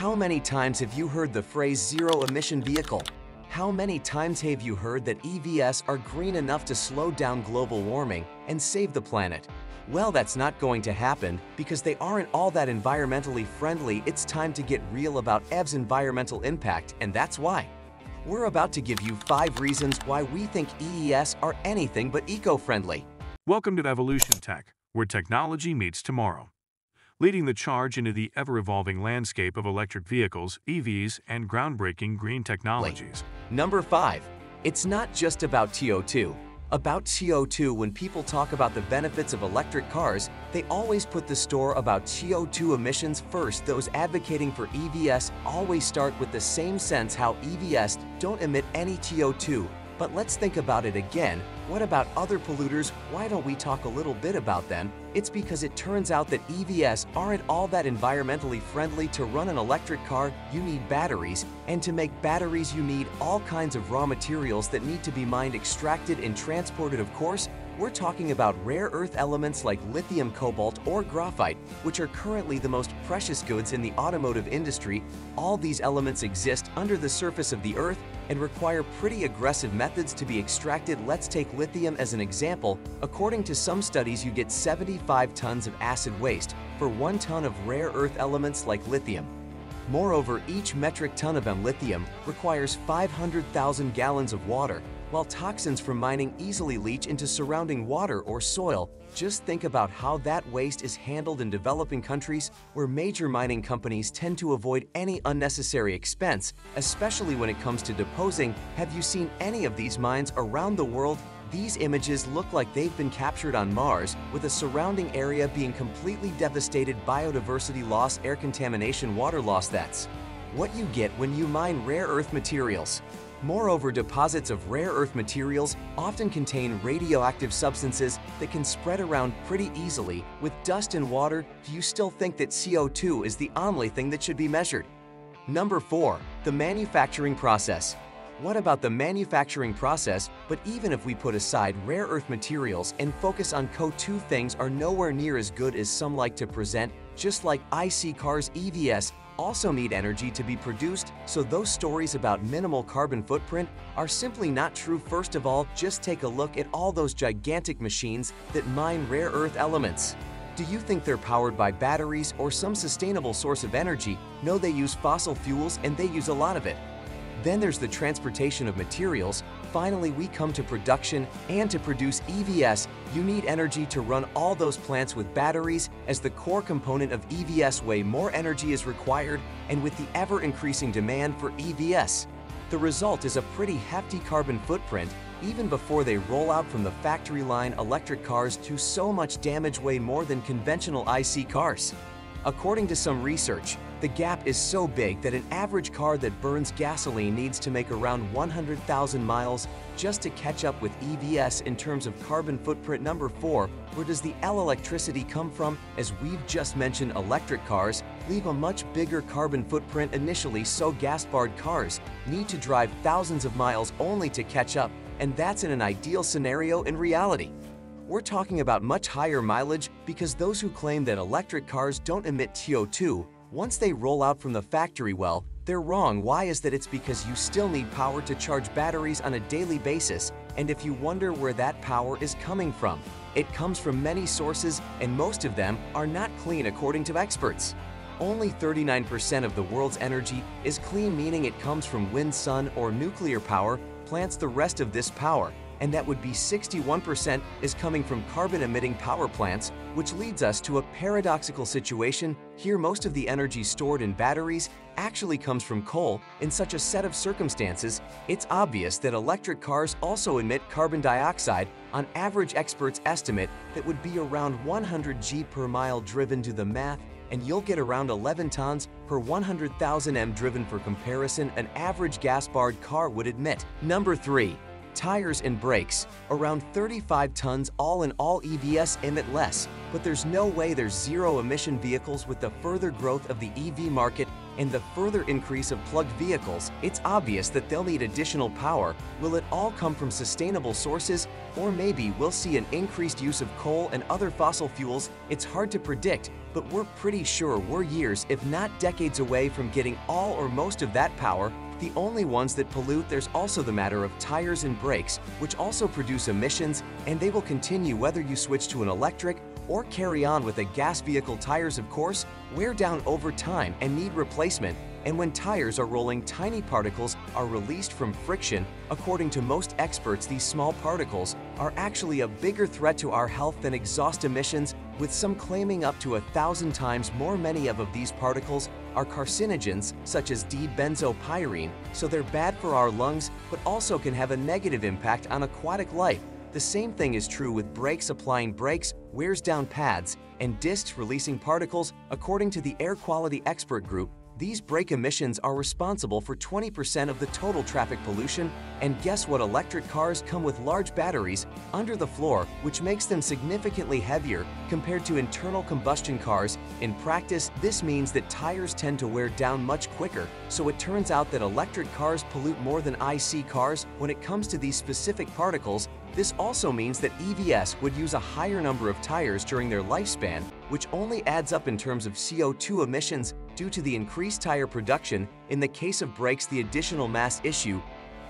How many times have you heard the phrase zero-emission vehicle? How many times have you heard that EVs are green enough to slow down global warming and save the planet? Well, that's not going to happen because they aren't all that environmentally friendly. It's time to get real about EVs' environmental impact, and that's why. We're about to give you 5 reasons why we think EVs are anything but eco-friendly. Welcome to Evolution Tech, where technology meets tomorrow. Leading the charge into the ever-evolving landscape of electric vehicles, EVs, and groundbreaking green technologies. Number 5. It's not just about CO2. About CO2, when people talk about the benefits of electric cars, they always put the story about CO2 emissions first. Those advocating for EVs always start with the same sense how EVs don't emit any CO2. But let's think about it again. What about other polluters? Why don't we talk a little bit about them? It's because it turns out that EVs aren't all that environmentally friendly. To run an electric car, you need batteries, and to make batteries, you need all kinds of raw materials that need to be mined, extracted, and transported, of course. We're talking about rare earth elements like lithium, cobalt, or graphite, which are currently the most precious goods in the automotive industry. All these elements exist under the surface of the earth and require pretty aggressive methods to be extracted. Let's take lithium as an example. According to some studies, you get 75 tons of acid waste for 1 ton of rare earth elements like lithium. Moreover, each metric ton of lithium requires 500,000 gallons of water, while toxins from mining easily leach into surrounding water or soil. Just think about how that waste is handled in developing countries, where major mining companies tend to avoid any unnecessary expense, especially when it comes to deposing. Have you seen any of these mines around the world? These images look like they've been captured on Mars, with a surrounding area being completely devastated. Biodiversity loss, air contamination, water loss — that's what you get when you mine rare earth materials. Moreover, deposits of rare earth materials often contain radioactive substances that can spread around pretty easily with dust and water. Do you still think that CO2 is the only thing that should be measured? Number 4. The manufacturing process. What about the manufacturing process? But even if we put aside rare earth materials and focus on CO2, things are nowhere near as good as some like to present. Just like IC cars, EVs also need energy to be produced, so those stories about minimal carbon footprint are simply not true. First of all, just take a look at all those gigantic machines that mine rare earth elements. Do you think they're powered by batteries or some sustainable source of energy? No, they use fossil fuels, and they use a lot of it. Then there's the transportation of materials. Finally, we come to production, and to produce EVs, you need energy to run all those plants with batteries as the core component of EVs. Way more energy is required, and with the ever-increasing demand for EVs, the result is a pretty hefty carbon footprint. Even before they roll out from the factory line, electric cars do so much damage, way more than conventional IC cars. According to some research, the gap is so big that an average car that burns gasoline needs to make around 100,000 miles just to catch up with EVs in terms of carbon footprint. Number 4, where does the electricity come from? As we've just mentioned, electric cars leave a much bigger carbon footprint initially, so gas-powered cars need to drive thousands of miles only to catch up, and that's in an ideal scenario. In reality, we're talking about much higher mileage, because those who claim that electric cars don't emit CO2 once they roll out from the factory, well, they're wrong. Why is that? It's because you still need power to charge batteries on a daily basis, and if you wonder where that power is coming from, it comes from many sources, and most of them are not clean. According to experts, only 39% of the world's energy is clean, meaning it comes from wind, sun, or nuclear power plants. The rest of this power, and that would be 61%, is coming from carbon-emitting power plants, which leads us to a paradoxical situation. Here, most of the energy stored in batteries actually comes from coal. In such a set of circumstances, it's obvious that electric cars also emit carbon dioxide. On average, experts estimate that would be around 100 g per mile driven. Do the math, and you'll get around 11 tons per 100,000 m driven. For comparison, an average gas-powered car would emit. Number 3. Tires and brakes. Around 35 tons all in all. EVs emit less, but there's no way there's zero emission vehicles. With the further growth of the EV market, and the further increase of plugged vehicles, it's obvious that they'll need additional power. Will it all come from sustainable sources, or maybe we'll see an increased use of coal and other fossil fuels? It's hard to predict, but we're pretty sure we're years, if not decades, away from getting all or most of that power. The only ones that pollute, there's also the matter of tires and brakes, which also produce emissions, and they will continue whether you switch to an electric or carry on with a gas vehicle. Tires, of course, wear down over time and need replacement, and when tires are rolling, tiny particles are released from friction. According to most experts, these small particles are actually a bigger threat to our health than exhaust emissions, with some claiming up to 1,000 times more. Many of these particles are carcinogens, such as D-benzopyrene, so they're bad for our lungs, but also can have a negative impact on aquatic life. The same thing is true with brakes. Applying brakes wears down pads and discs, releasing particles. According to the air quality expert group, these brake emissions are responsible for 20% of the total traffic pollution. And guess what? Electric cars come with large batteries under the floor, which makes them significantly heavier compared to internal combustion cars. In practice, this means that tires tend to wear down much quicker, so it turns out that electric cars pollute more than IC cars when it comes to these specific particles. This also means that EVs would use a higher number of tires during their lifespan, which only adds up in terms of CO2 emissions due to the increased tire production. In the case of brakes, the additional mass issue.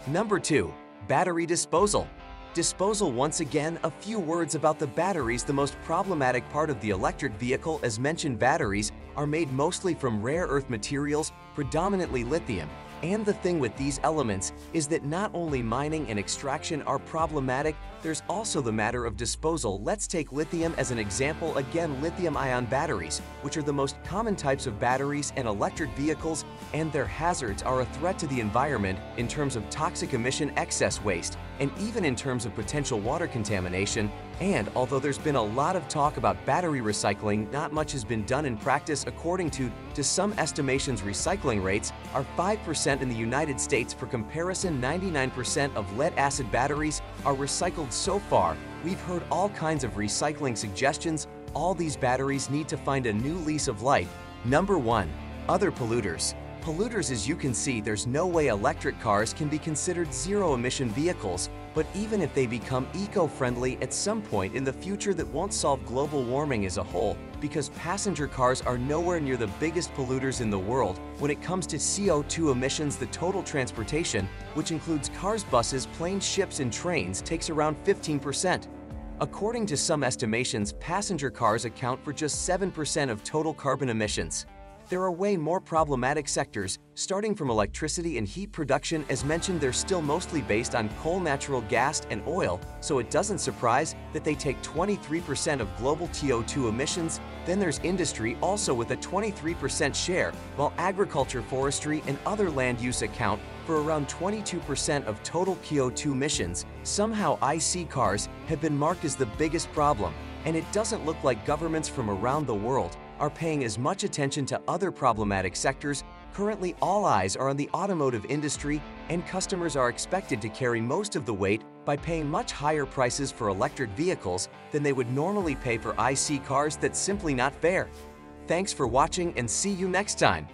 Number 2, battery disposal. Once again, a few words about the batteries. The most problematic part of the electric vehicle. As mentioned, batteries are made mostly from rare earth materials, predominantly lithium. And the thing with these elements is that not only mining and extraction are problematic, there's also the matter of disposal. Let's take lithium as an example. Again, lithium-ion batteries, which are the most common types of batteries in electric vehicles, and their hazards are a threat to the environment in terms of toxic emission, excess waste, and even in terms of potential water contamination. And although there's been a lot of talk about battery recycling, not much has been done in practice. According to some estimations, recycling rates are 5% in the United States. For comparison, 99% of lead-acid batteries are recycled so far. We've heard all kinds of recycling suggestions. All these batteries need to find a new lease of life. Number 1, other polluters. As you can see, there's no way electric cars can be considered zero-emission vehicles, but even if they become eco-friendly at some point in the future, that won't solve global warming as a whole, because passenger cars are nowhere near the biggest polluters in the world. When it comes to CO2 emissions, the total transportation, which includes cars, buses, planes, ships, and trains, takes around 15%. According to some estimations, passenger cars account for just 7% of total carbon emissions. There are way more problematic sectors, starting from electricity and heat production. As mentioned, they're still mostly based on coal, natural gas, and oil, so it doesn't surprise that they take 23% of global CO2 emissions. Then there's industry, also with a 23% share, while agriculture, forestry, and other land use account for around 22% of total CO2 emissions. Somehow, IC cars have been marked as the biggest problem, and it doesn't look like governments from around the world are paying as much attention to other problematic sectors. Currently, all eyes are on the automotive industry, and customers are expected to carry most of the weight by paying much higher prices for electric vehicles than they would normally pay for IC cars. That's simply not fair. Thanks for watching, and see you next time.